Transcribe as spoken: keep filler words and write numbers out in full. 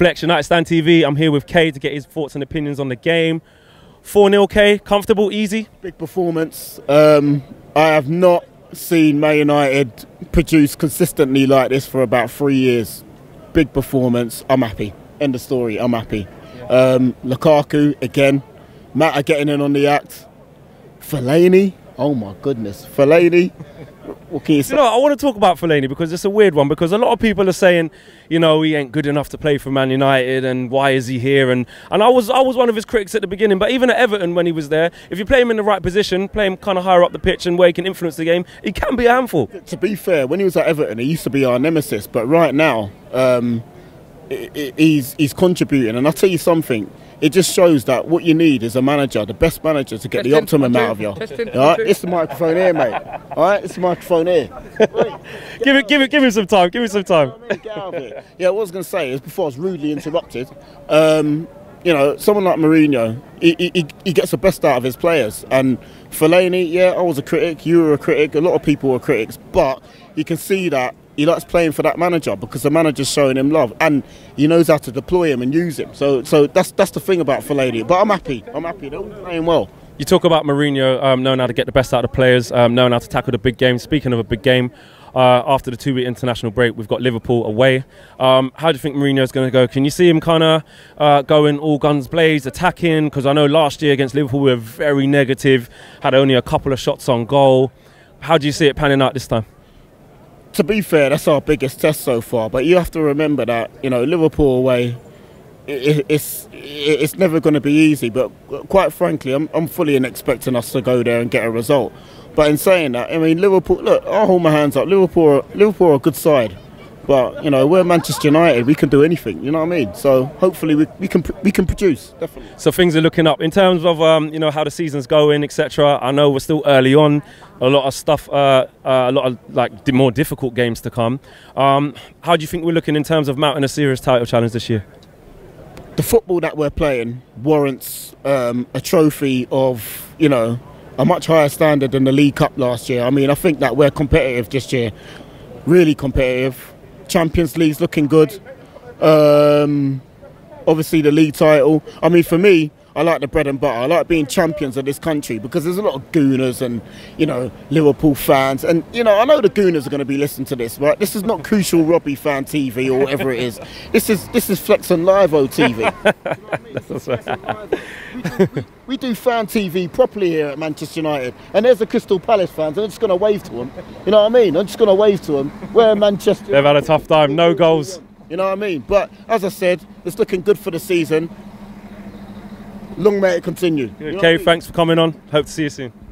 Flex United Stand T V. I'm here with K to get his thoughts and opinions on the game. four nil K, comfortable, easy? Big performance. Um, I have not seen Man United produce consistently like this for about three years. Big performance. I'm happy. End of story. I'm happy. Yeah. Um, Lukaku, again. Mata getting in on the act. Fellaini. Oh my goodness. Fellaini. Okay, you know, I want to talk about Fellaini because it's a weird one, because a lot of people are saying, you know, he ain't good enough to play for Man United and why is he here? And, and I, was, I was one of his critics at the beginning, but even at Everton when he was there, if you play him in the right position, play him kind of higher up the pitch and where he can influence the game, he can be a handful. To be fair, when he was at Everton, he used to be our nemesis, but right now um, he's, he's contributing. And I'll tell you something. It just shows that what you need is a manager, the best manager to get the optimum out of you. All right, it's the microphone here, mate. All right, it's the microphone here. give it, give it, give him some time. Give him some time. Yeah, what I was going to say is before I was rudely interrupted. Um, you know, someone like Mourinho, he, he he gets the best out of his players. And Fellaini, yeah, I was a critic. You were a critic. A lot of people were critics, but you can see that he likes playing for that manager because the manager's showing him love and he knows how to deploy him and use him. So so that's that's the thing about Fellaini. But I'm happy. I'm happy. They're all playing well. You talk about Mourinho um, knowing how to get the best out of the players, um, knowing how to tackle the big game. Speaking of a big game, uh, after the two-week international break, we've got Liverpool away. Um, how do you think Mourinho's going to go? Can you see him kind of uh, going all guns blazed, attacking? Because I know last year against Liverpool we were very negative, had only a couple of shots on goal. How do you see it panning out this time? To be fair, that's our biggest test so far. But you have to remember that, you know, Liverpool away, it, it's it's never going to be easy. But quite frankly, I'm, I'm fully expecting us to go there and get a result. But in saying that, I mean, Liverpool, look, I'll hold my hands up. Liverpool, Liverpool are a good side. But, you know, we're Manchester United. We can do anything, you know what I mean? So hopefully we, we, can, we can produce, definitely. So things are looking up. In terms of, um, you know, how the season's going, et cetera, I know we're still early on. A lot of stuff, uh, uh, a lot of, like, more difficult games to come. Um, how do you think we're looking in terms of mounting a serious title challenge this year? The football that we're playing warrants um, a trophy of, you know, a much higher standard than the League Cup last year. I mean, I think that we're competitive this year, really competitive. Champions League's looking good. Um, obviously, the league title. I mean, for me, I like the bread and butter. I like being champions of this country because there's a lot of Gooners and, you know, Liverpool fans. And, you know, I know the Gooners are going to be listening to this, right? This is not Crucial Robbie Fan T V or whatever it is. This is this is Flex and Live-O T V. We do fan T V properly here at Manchester United. And there's the Crystal Palace fans. I'm just going to wave to them. You know what I mean? I'm just going to wave to them. We're in Manchester. They've had a tough time. No goals. You know what I mean? But as I said, it's looking good for the season. Long may it continue. Okay, you know what I mean? Thanks for coming on. Hope to see you soon.